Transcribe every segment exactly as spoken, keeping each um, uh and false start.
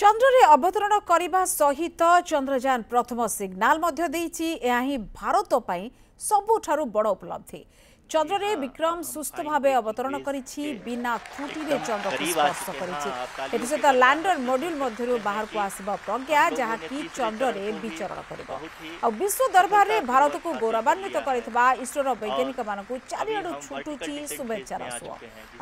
चंद्रे अवतरण करने सहित चंद्रयान प्रथम सिग्नाल भारत पाई सबुठारु बड़ उपलब्धि। चंद्रे विक्रम सुस्थ भाव अवतरण बिना त्रुटि चंद्र को स्पर्श कर लैंडर मॉड्यूल मध्य बाहर को आसवा प्रज्ञा जहाँकि चंद्रे विचरण कर विश्व दरबार में भारत को गौरवान्वित कर इसरो वैज्ञानिक मान चारिआडु छुटुची शुभेच्छा रसुआ।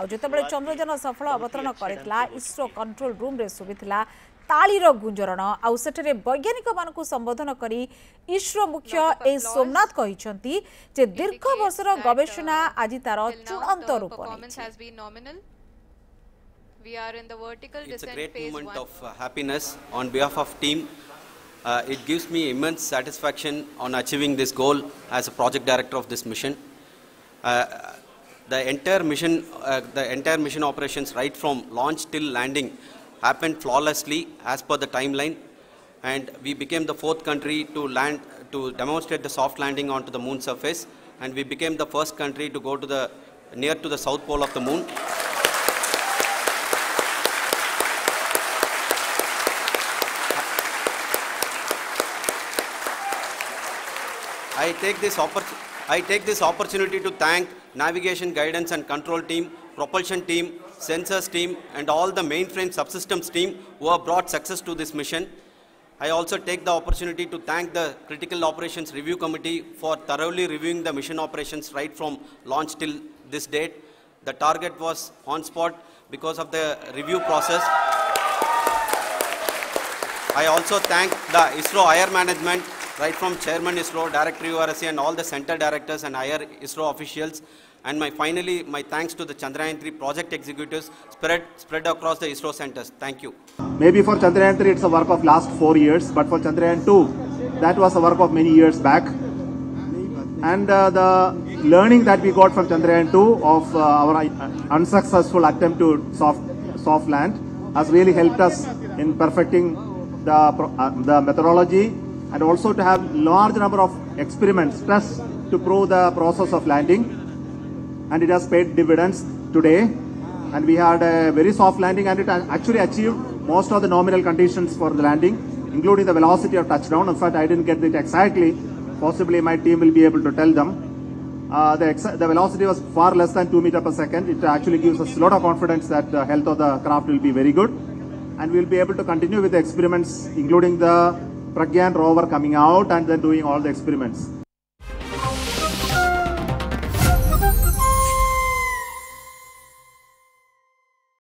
आतबले चंद्रयान सफल अवतरण करता इसरो कंट्रोल रूम रे सुबिथला तालीर गुंजरण आउ सेठरे वैज्ञानिक मानकु संबोधन करी इसरो मुख्य ए सोमनाथ कहिसंती जे दीर्घ वर्षर गवेषणा आज तार चूड़ांत रूप ने। We are in the vertical descent phase one. It's a great moment of uh, happiness on behalf of team. Uh, it gives me immense satisfaction on achieving this goal as a project director of this mission. Uh, the entire mission, uh, the entire mission operations right from launch till landing happened flawlessly as per the timeline, and we became the fourth country to land to demonstrate the soft landing onto the moon surface, and we became the first country to go to the near to the south pole of the moon. I take this opportunity I take this opportunity to thank navigation, guidance and control team, propulsion team, sensors team and all the mainframe subsystems team who have brought success to this mission. I also take the opportunity to thank the Critical Operations Review Committee for thoroughly reviewing the mission operations right from launch till this date. The target was on spot because of the review process. I also thank the ISRO higher management right from Chairman ISRO, Director U R S C and all the center directors and higher ISRO officials. And my finally, my thanks to the Chandrayaan three project executives spread spread across the ISRO centers. Thank you. Maybe for Chandrayaan three it's a work of last four years, but for Chandrayaan two that was a work of many years back. And uh, the learning that we got from Chandrayaan two of uh, our unsuccessful attempt to soft soft land has really helped us in perfecting the uh, the methodology and also to have large number of experiments tests to prove the process of landing. And it has paid dividends today, and we had a very soft landing, and it actually achieved most of the nominal conditions for the landing, including the velocity of touchdown. In fact, I didn't get it exactly. Possibly my team will be able to tell them. Uh, the, the velocity was far less than two meters per second. It actually gives us a lot of confidence that the health of the craft will be very good, and we will be able to continue with the experiments, including the Pragyan rover coming out and then doing all the experiments.